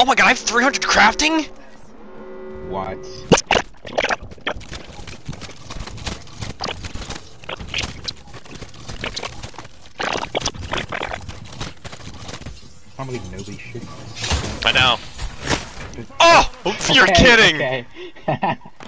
Oh my god, I have 300 crafting? What? I can't believe nobody shooting. I know. Oh! You're kidding! Okay.